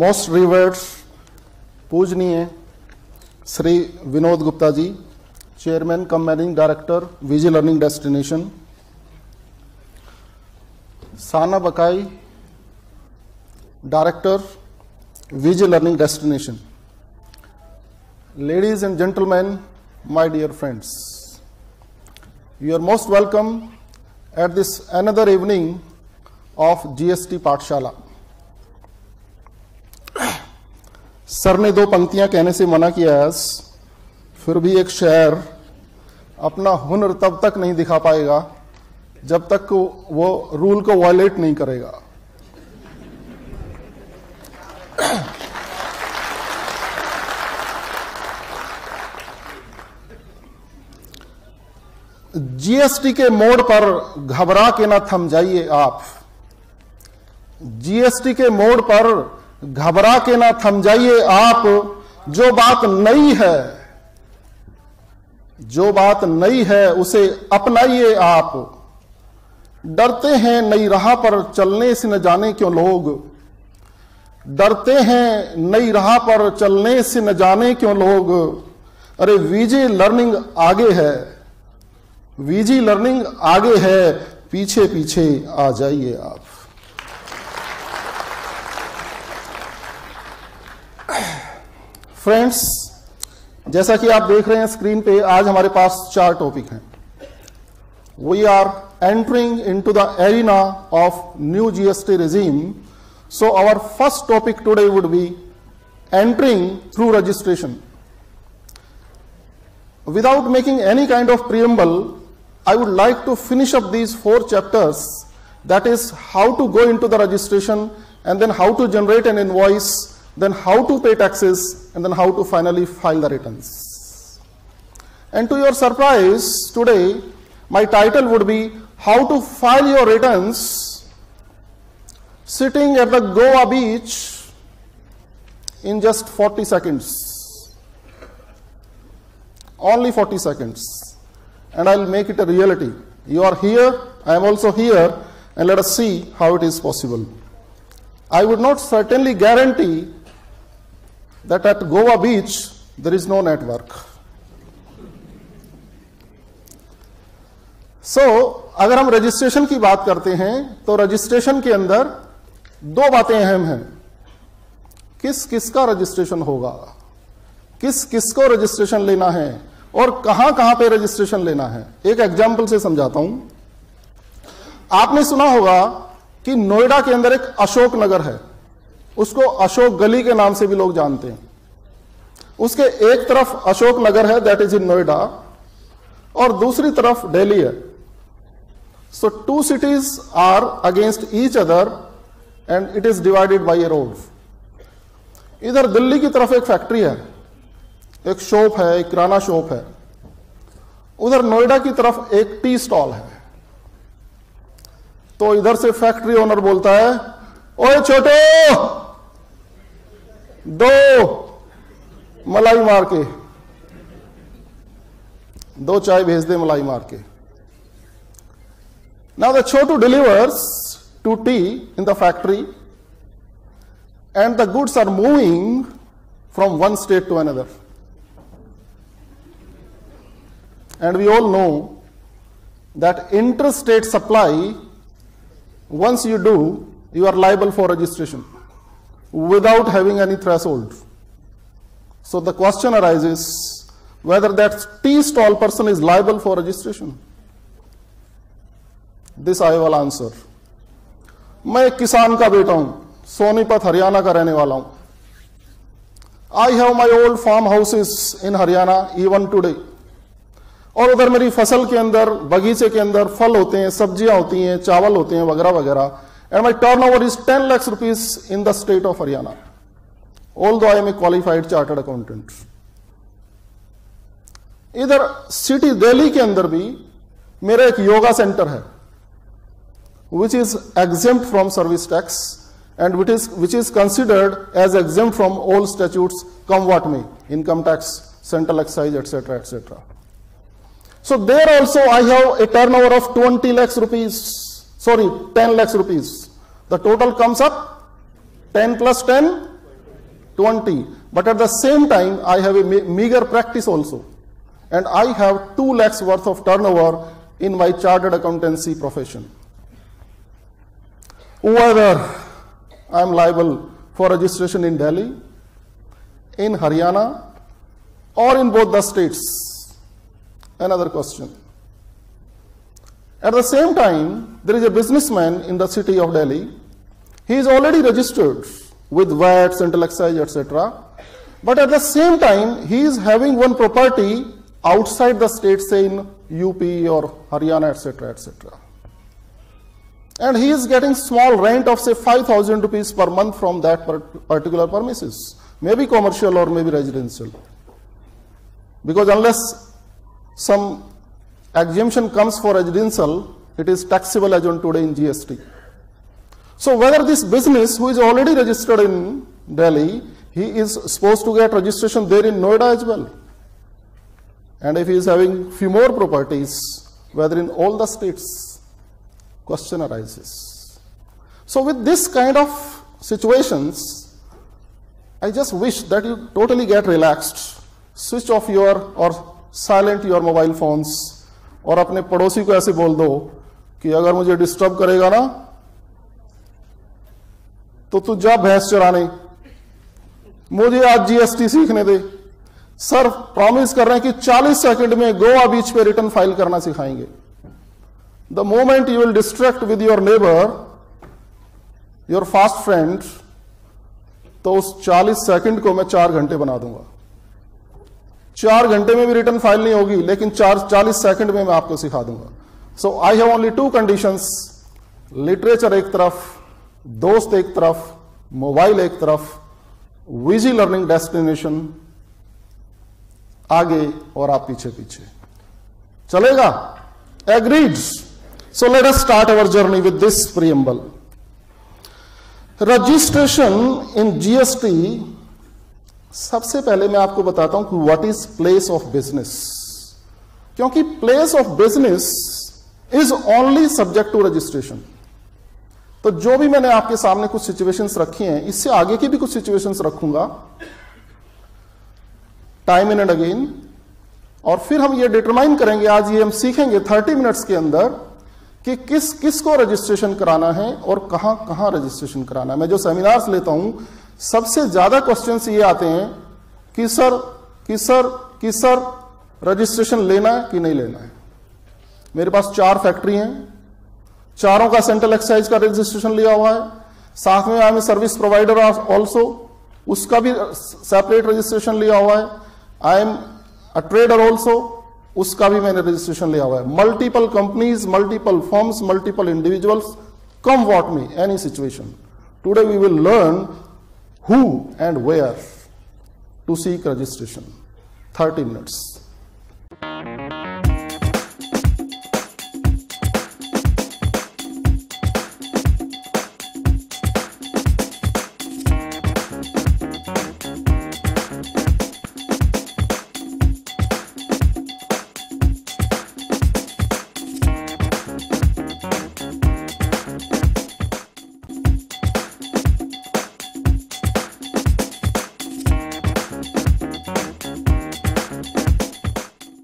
Most revered पूजनीय Shri Vinod Gupta ji, chairman cum managing director VG learning destination, Sana Bakai director VG learning destination, ladies and gentleman, my dear friends, you are most welcome at this another evening of GST Pathshala. Sir ने दो पंक्तियां कहने से मना किया है, फिर भी एक शायर अपना हुनर तब तक नहीं दिखा पाएगा जब तक वो रूल को वायलेट नहीं करेगा। जीएसटी के मोड़ पर घबरा के ना थम जाइए आप, जीएसटी के मोड़ पर घबरा के ना थम जाइए आप। जो बात नई है, जो बात नई है उसे अपनाइए आप। डरते हैं नई राह पर चलने से न जाने क्यों लोग, डरते हैं नई राह पर चलने से न जाने क्यों लोग। अरे वीजी लर्निंग आगे है, वीजी लर्निंग आगे है, पीछे पीछे आ जाइए आप। फ्रेंड्स, जैसा कि आप देख रहे हैं स्क्रीन पे, आज हमारे पास 4 टॉपिक हैं। We are entering into the arena of new GST regime, so our first topic today would be entering through registration. Without making any kind of preamble, I would like to finish up these 4 chapters, that is how to go into the registration, and then how to generate an invoice, then how to pay taxes, and then how to finally file the returns. And to your surprise, today my title would be how to file your returns sitting at the Goa beach in just 40 seconds. Only 40 seconds, and I'll make it a reality. You are here, I am also here, and let us see how it is possible. I would not certainly guarantee that at Goa beach there is no network. So, अगर हम registration की बात करते हैं, तो registration के अंदर 2 बातें अहम हैं। किस किस का registration होगा, किस किस को रजिस्ट्रेशन लेना है, और कहां कहां पे रजिस्ट्रेशन लेना है। एक एग्जाम्पल से समझाता हूं। आपने सुना होगा कि नोएडा के अंदर एक अशोक नगर है, उसको अशोक गली के नाम से भी लोग जानते हैं। उसके एक तरफ अशोक नगर है, दैट इज इन नोएडा, और दूसरी तरफ दिल्ली है। So 2 cities are against each other and it is divided by a road. इधर दिल्ली की तरफ एक फैक्ट्री है, एक शॉप है, एक किराना शॉप है। उधर नोएडा की तरफ एक टी स्टॉल है। तो इधर से फैक्ट्री ओनर बोलता है, ओए छोटे, 2 मलाई मार के, 2 चाय भेज दे मलाई मार के। Now the Chhotu delivers 2 tea in the factory and the goods are moving from one state to another. And we all know that interstate supply, once you do, you are liable for registration without having any threshold. So the question arises whether that tea stall person is liable for registration. This I will answer. मैं एक किसान का बेटा हूं, सोनीपत हरियाणा का रहने वाला हूं। I have my old farm houses in Haryana even today. और उधर मेरी फसल के अंदर, बगीचे के अंदर फल होते हैं, सब्जियां होती हैं, चावल होते हैं, वगैरह वगैरह। And my turnover is 10 lakhs rupees in the state of Haryana, although I am a qualified chartered accountant. इधर सिटी दिल्ली के अंदर भी मेरा एक योगा सेंटर है, which is exempt from service tax. And which is considered as exempt from all statutes, come what may, income tax, central excise, etc., etc. So there also I have a turnover of 10 lakhs rupees. The total comes up 10 plus 10, 20. But at the same time, I have a meager practice also. And I have 2 lakhs worth of turnover in my chartered accountancy profession. Whether I am liable for registration in Delhi, in Haryana, or in both the states? Another question. At the same time, there is a businessman in the city of Delhi. He is already registered with VAT, central excise, etc. But at the same time, he is having one property outside the state, say in UP or Haryana, etc., etc. And he is getting small rent of say 5,000 rupees per month from that particular premises, maybe commercial or maybe residential. Because unless some exemption comes for residential, it is taxable as on today in GST. So whether this business who is already registered in Delhi, he is supposed to get registration there in Noida as well. And if he is having few more properties, whether in all the states, question arises. So with this kind of situations, I just wish that you totally get relaxed, switch off your or silent your mobile phones, और अपने पड़ोसी को ऐसे बोल दो कि अगर मुझे डिस्टर्ब करेगा ना तो तू जा भैंस चराने, मुझे आज जीएसटी सीखने दे। सर प्रॉमिस कर रहे हैं कि 40 सेकंड में गोवा बीच पे रिटर्न फाइल करना सिखाएंगे। The moment you will distract with your neighbor, your fast friend, तो उस 40 सेकंड को मैं 4 घंटे बना दूंगा। 4 घंटे में भी रिटर्न फाइल नहीं होगी, लेकिन 40 सेकंड में मैं आपको सिखा दूंगा। So I have only 2 conditions, literature एक तरफ, दोस्त एक तरफ, मोबाइल एक तरफ, VIJi लर्निंग डेस्टिनेशन आगे और आप पीछे पीछे। चलेगा? Agreed? So let us start our journey with this preamble. Registration in GST, सबसे पहले मैं आपको बताता हूं कि what is place of business, क्योंकि place of business is only subject to registration. तो जो भी मैंने आपके सामने कुछ situations रखी हैं, इससे आगे की भी कुछ situations रखूंगा time and again, और फिर हम ये डिटरमाइन करेंगे, आज ये हम सीखेंगे 30 मिनट्स के अंदर कि किस किस को रजिस्ट्रेशन कराना है और कहां कहां रजिस्ट्रेशन कराना है। मैं जो सेमिनार्स लेता हूं, सबसे ज्यादा क्वेश्चंस ये आते हैं कि सर रजिस्ट्रेशन लेना है कि नहीं लेना है। मेरे पास 4 फैक्ट्री हैं, 4 का सेंट्रल एक्साइज का रजिस्ट्रेशन लिया हुआ है, साथ में I am service provider also, उसका भी सेपरेट रजिस्ट्रेशन लिया हुआ है, I am a trader also, उसका भी मैंने रजिस्ट्रेशन लिया हुआ है। Multiple companies, multiple firms, multiple individuals, come what may any situation. Today we will learn who and where to seek registration. 30 minutes.